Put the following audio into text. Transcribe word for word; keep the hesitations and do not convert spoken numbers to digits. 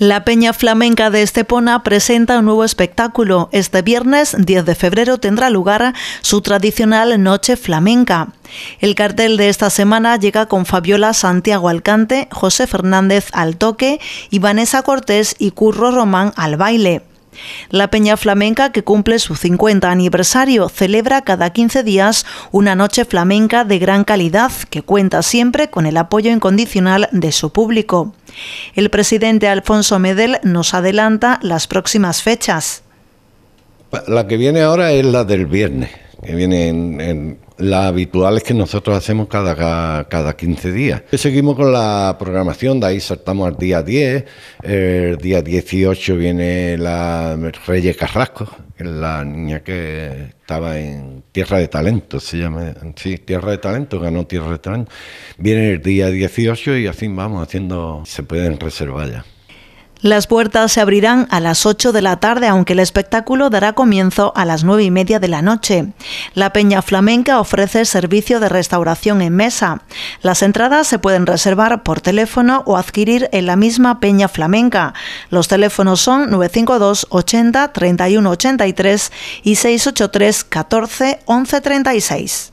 La Peña Flamenca de Estepona presenta un nuevo espectáculo. Este viernes diez de febrero tendrá lugar su tradicional Noche Flamenca. El cartel de esta semana llega con Fabiola Santiago al cante, José Fernández al toque y Vanessa Cortés y Curro Román al baile. La Peña Flamenca, que cumple su cincuenta aniversario, celebra cada quince días una noche flamenca de gran calidad que cuenta siempre con el apoyo incondicional de su público. El presidente Alfonso Medel nos adelanta las próximas fechas. La que viene ahora es la del viernes, que viene en, en las habituales que nosotros hacemos cada, cada, cada quince días. Seguimos con la programación, de ahí saltamos al día diez, el día dieciocho viene la Reyes Carrasco, que es la niña que estaba en Tierra de Talento, se llama, sí, Tierra de Talento, ganó Tierra de Talento. Viene el día dieciocho y así vamos haciendo, se pueden reservar ya. Las puertas se abrirán a las ocho de la tarde, aunque el espectáculo dará comienzo a las nueve y media de la noche. La Peña Flamenca ofrece servicio de restauración en mesa. Las entradas se pueden reservar por teléfono o adquirir en la misma Peña Flamenca. Los teléfonos son nueve cinco dos ochenta treinta y uno ochenta y tres y seiscientos ochenta y tres catorce once treinta y seis.